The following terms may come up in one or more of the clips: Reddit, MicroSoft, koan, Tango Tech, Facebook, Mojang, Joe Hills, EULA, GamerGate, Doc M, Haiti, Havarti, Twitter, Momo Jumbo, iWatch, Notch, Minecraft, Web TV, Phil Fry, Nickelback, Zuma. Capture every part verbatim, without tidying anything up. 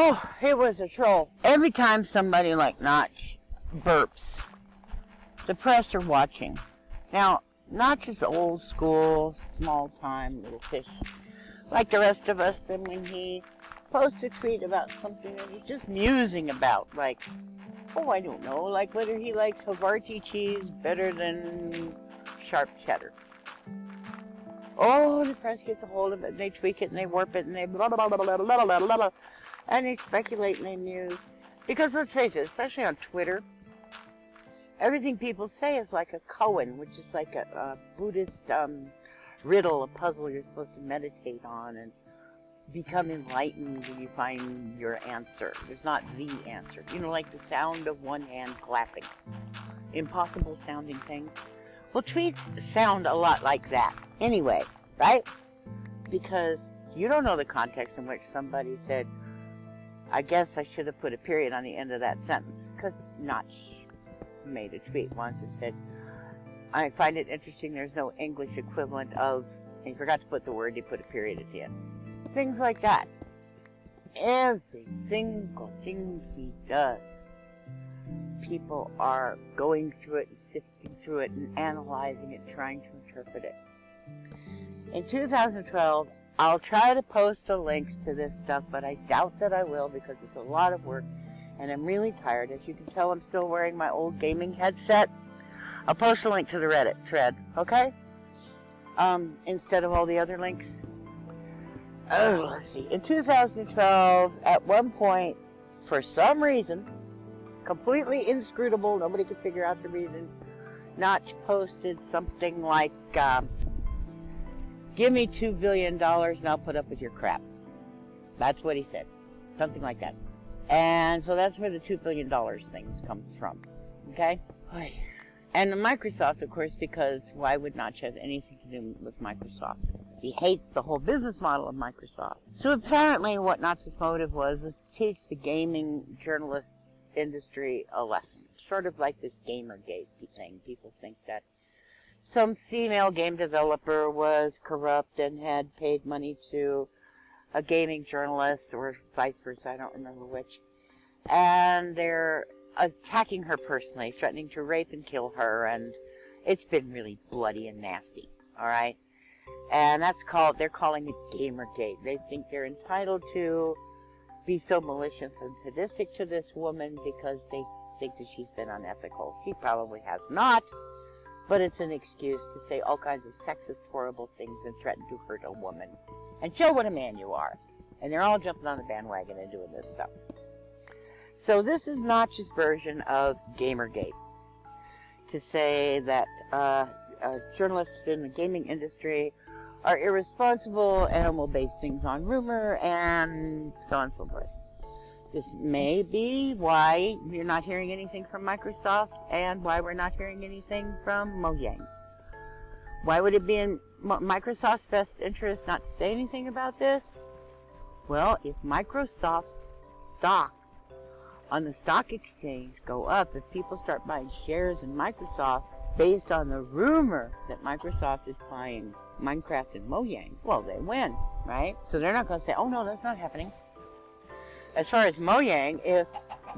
Oh, it was a troll. Every time somebody like Notch burps, the press are watching. Now, Notch is old school, small time, little fish, like the rest of us. And when he posts a tweet about something that he's just musing about, like, oh, I don't know, like whether he likes Havarti cheese better than sharp cheddar. Oh, the press gets a hold of it, and they tweak it, and they warp it, and they blah, blah, blah, blah, blah, blah, blah, blah, blah, and they speculate, and they muse. Because let's face it, especially on Twitter, everything people say is like a koan, which is like a, a Buddhist um, riddle, a puzzle you're supposed to meditate on and become enlightened when you find your answer. There's not the answer. You know, like the sound of one hand clapping. Impossible sounding things. Well, tweets sound a lot like that anyway, right? Because you don't know the context in which somebody said, I guess I should have put a period on the end of that sentence, because Notch made a tweet once and said, I find it interesting there's no English equivalent of, and he forgot to put the word, he put a period at the end. Things like that. Every single thing he does, people are going through it and sifting through it and analyzing it, trying to interpret it. In two thousand twelve, I'll try to post the links to this stuff, but I doubt that I will because it's a lot of work and I'm really tired. As you can tell, I'm still wearing my old gaming headset. I'll post a link to the Reddit thread, okay? Um, instead of all the other links. Oh, let's see. In two thousand twelve, at one point, for some reason, completely inscrutable, nobody could figure out the reason, Notch posted something like, um, give me two billion dollars and I'll put up with your crap. That's what he said. Something like that. And so that's where the two billion dollars things comes from. Okay? And Microsoft, of course, because why would Notch have anything to do with Microsoft? He hates the whole business model of Microsoft. So apparently what Notch's motive was was to teach the gaming journalists industry a lesson, sort of like this GamerGate thing. People think that some female game developer was corrupt and had paid money to a gaming journalist or vice versa, I don't remember which, and they're attacking her personally, threatening to rape and kill her, and it's been really bloody and nasty, all right? And that's called, they're calling it GamerGate. They think they're entitled to be so malicious and sadistic to this woman because they think that she's been unethical. She probably has not, but it's an excuse to say all kinds of sexist, horrible things and threaten to hurt a woman and show what a man you are. And they're all jumping on the bandwagon and doing this stuff. So this is Notch's version of GamerGate, to say that uh, uh, journalists in the gaming industry are irresponsible and will base things on rumor and so on and so forth. This may be why you're not hearing anything from Microsoft and why we're not hearing anything from Mojang. Why would it be in Microsoft's best interest not to say anything about this? Well, if Microsoft's stocks on the stock exchange go up, if people start buying shares in Microsoft based on the rumor that Microsoft is buying Minecraft and Mojang, well, they win, right? So they're not going to say, oh, no, that's not happening. As far as Mojang, if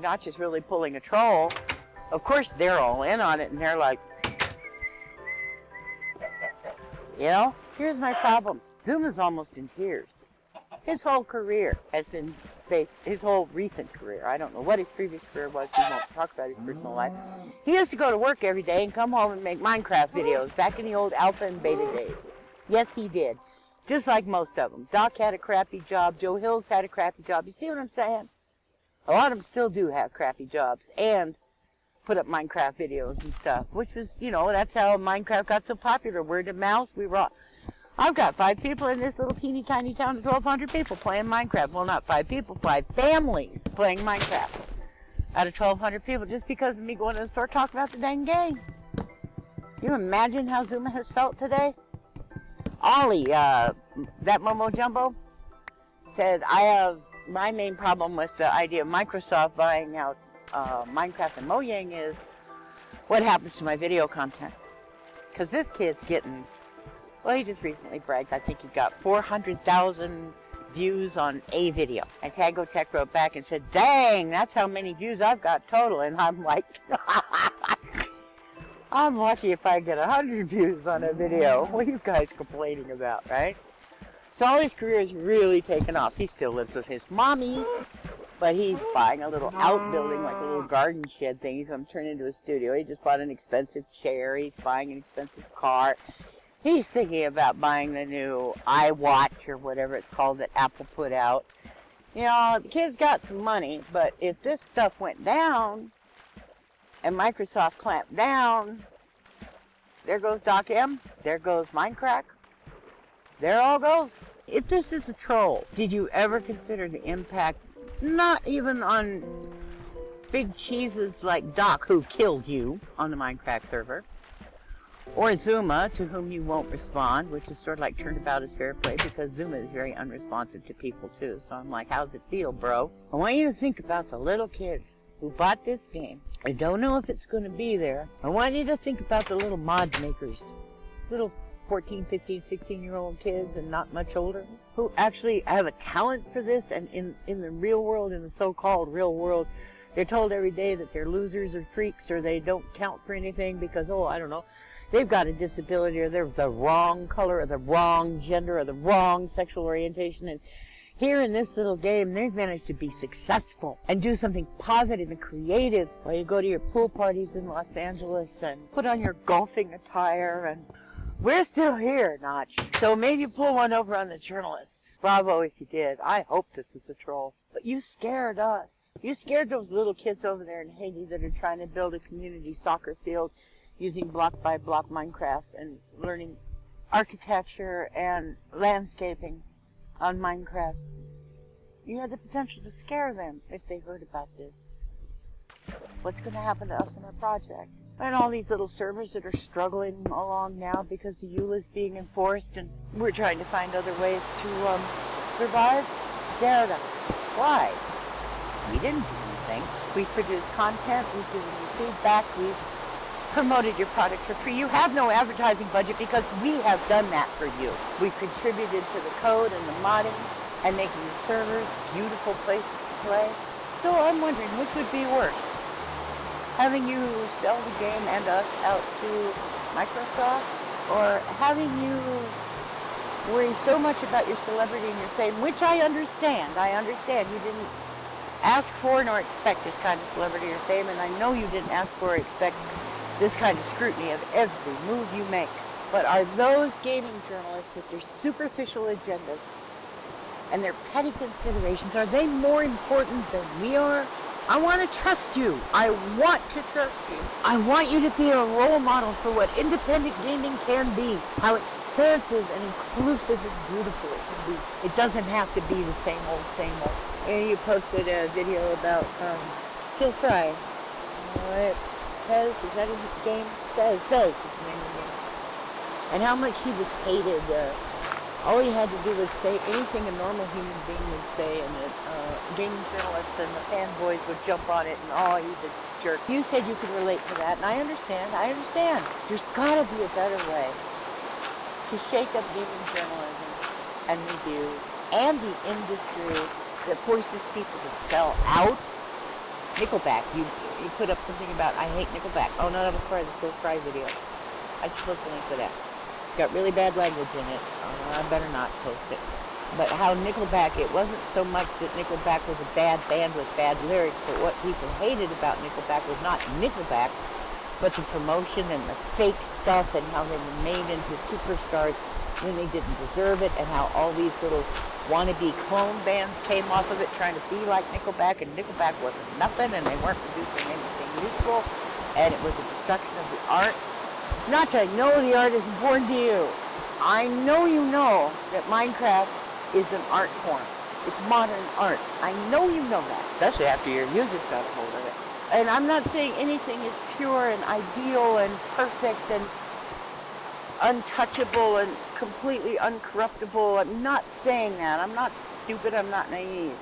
Notch is really pulling a troll, of course they're all in on it, and they're like, you know, here's my problem. Zuma's almost in tears. His whole career has been based, his whole recent career, I don't know what his previous career was, he won't talk about his personal life. He used to go to work every day and come home and make Minecraft videos back in the old alpha and beta days. Yes, he did. Just like most of them. Doc had a crappy job. Joe Hills had a crappy job. You see what I'm saying? A lot of them still do have crappy jobs and put up Minecraft videos and stuff, which was, you know, that's how Minecraft got so popular. Word of mouth, we rock. I've got five people in this little teeny tiny town of twelve hundred people playing Minecraft. Well, not five people, five families playing Minecraft out of twelve hundred people just because of me going to the store talking about the dang game. Can you imagine how Zuma has felt today? Ollie, uh, that Momo Jumbo, said, I have my main problem with the idea of Microsoft buying out uh, Minecraft and Mojang is what happens to my video content. Because this kid's getting, well, he just recently bragged, I think he got four hundred thousand views on a video. And Tango Tech wrote back and said, dang, that's how many views I've got total. And I'm like, I'm lucky if I get one hundred views on a video. What are you guys complaining about, right? So his career is really taken off. He still lives with his mommy, but he's buying a little outbuilding, like a little garden shed thing. He's going to turn into a studio. He just bought an expensive chair. He's buying an expensive car. He's thinking about buying the new iWatch or whatever it's called that Apple put out. You know, the kid's got some money, but if this stuff went down and Microsoft clamped down, there goes Doc M, there goes Minecraft. There all goes. If this is a troll, did you ever consider the impact, not even on big cheeses like Doc, who killed you on the Minecraft server, or Zuma, to whom you won't respond, which is sort of like turnabout is fair play, because Zuma is very unresponsive to people too. So I'm like, how's it feel, bro? I want you to think about the little kids who bought this game. I don't know if it's going to be there. I want you to think about the little mod makers, little fourteen, fifteen, sixteen year old kids and not much older, who actually have a talent for this, and in, in the real world, in the so-called real world, they're told every day that they're losers or freaks, or they don't count for anything because, oh, I don't know, they've got a disability, or they're the wrong color, or the wrong gender, or the wrong sexual orientation. And here in this little game, they've managed to be successful and do something positive and creative. Well, you go to your pool parties in Los Angeles and put on your golfing attire, and we're still here, Notch. So maybe pull one over on the journalist. Bravo if you did. I hope this is a troll. But you scared us. You scared those little kids over there in Haiti that are trying to build a community soccer field using block-by-block Minecraft and learning architecture and landscaping on Minecraft. You had the potential to scare them if they heard about this. What's going to happen to us and our project? And all these little servers that are struggling along now because the EULA is being enforced and we're trying to find other ways to um, survive. Scared us. Why? We didn't do anything. We've produced content, we've given you feedback, we've promoted your product for free. You have no advertising budget because we have done that for you. We've contributed to the code and the modding and making the servers beautiful places to play. So I'm wondering, which would be worse? Having you sell the game and us out to Microsoft, or having you worry so much about your celebrity and your fame, which I understand. I understand you didn't ask for nor expect this kind of celebrity or fame, and I know you didn't ask for or expect this kind of scrutiny of every move you make. But are those gaming journalists with their superficial agendas and their petty considerations, are they more important than we are? I want to trust you. I want to trust you. I want you to be a role model for what independent gaming can be, how expansive and inclusive and beautiful it can be. It doesn't have to be the same old, same old. And you posted a video about um, Phil Fry. What it says, is that his game? Says, says his name again. And how much he was hated. Uh, all he had to do was say anything a normal human being would say, and it, uh, gaming journalists and the fanboys would jump on it and, oh, he's a jerk. You said you could relate to that, and I understand, I understand. There's got to be a better way to shake up gaming journalism and review and the industry that forces people to sell out. Nickelback, you, you put up something about, I hate Nickelback. Oh, no, that was part of the Phil Fry video. I just posted a link for that. It's got really bad language in it. Uh, I better not post it. But how Nickelback, it wasn't so much that Nickelback was a bad band with bad lyrics, but what people hated about Nickelback was not Nickelback, but the promotion and the fake stuff and how they were made into superstars when they didn't deserve it, and how all these little wannabe clone bands came off of it trying to be like Nickelback, and Nickelback wasn't nothing, and they weren't producing anything useful, and it was a destruction of the art. Not that I know the art is important to you. I know you know that Minecraft is an art form. It's modern art. I know you know that, especially after your user's got a hold of it. And I'm not saying anything is pure and ideal and perfect and untouchable and completely uncorruptible. I'm not saying that. I'm not stupid. I'm not naive.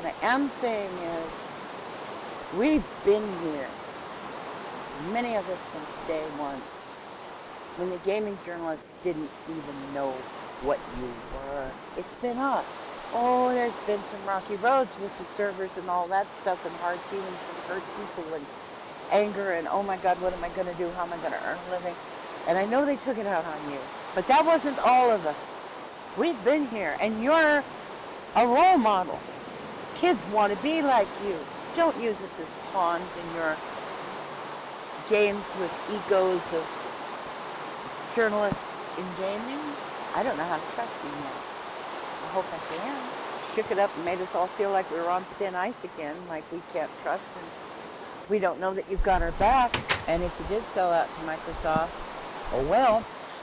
What I am saying is, we've been here, many of us, since day one, when the gaming journalists didn't even know what you were. It's been us. Oh, there's been some rocky roads with the servers and all that stuff and hard feelings and hurt people and anger and, oh my God, what am I going to do? How am I going to earn a living? And I know they took it out on you, but that wasn't all of us. We've been here, and you're a role model. Kids want to be like you. Don't use us as pawns in your games with egos of journalists in gaming. I don't know how to trust you now. I hope I can. Shook it up and made us all feel like we were on thin ice again, like we can't trust and we don't know that you've got our backs. And if you did sell out to Microsoft, oh well.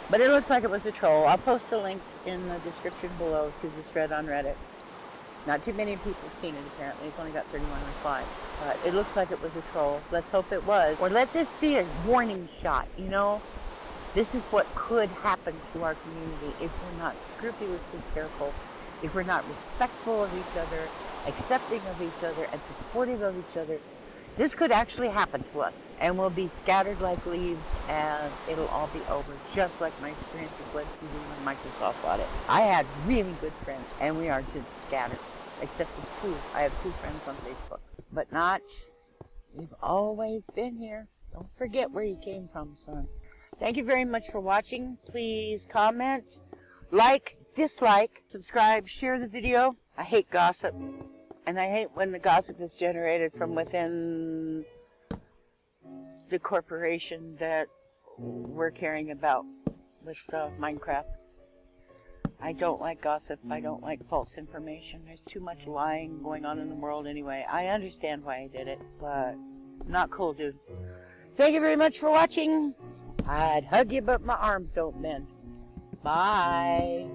But it looks like it was a troll. I'll post a link in the description below to this thread on Reddit. Not too many people have seen it, apparently. It's only got thirty-one replies. But it looks like it was a troll. Let's hope it was. Or let this be a warning shot, you know? This is what could happen to our community if we're not scrupulously careful, if we're not respectful of each other, accepting of each other, and supportive of each other. This could actually happen to us, and we'll be scattered like leaves, and it'll all be over, just like my experience with Web T V when Microsoft bought it. I had really good friends, and we are just scattered, except for two. I have two friends on Facebook. But Notch, you've always been here. Don't forget where you came from, son. Thank you very much for watching. Please comment, like, dislike, subscribe, share the video. I hate gossip. And I hate when the gossip is generated from within the corporation that we're caring about with uh, Minecraft. I don't like gossip. I don't like false information. There's too much lying going on in the world anyway. I understand why I did it, but it's not cool, dude. Thank you very much for watching. I'd hug you, but my arms don't bend. Bye.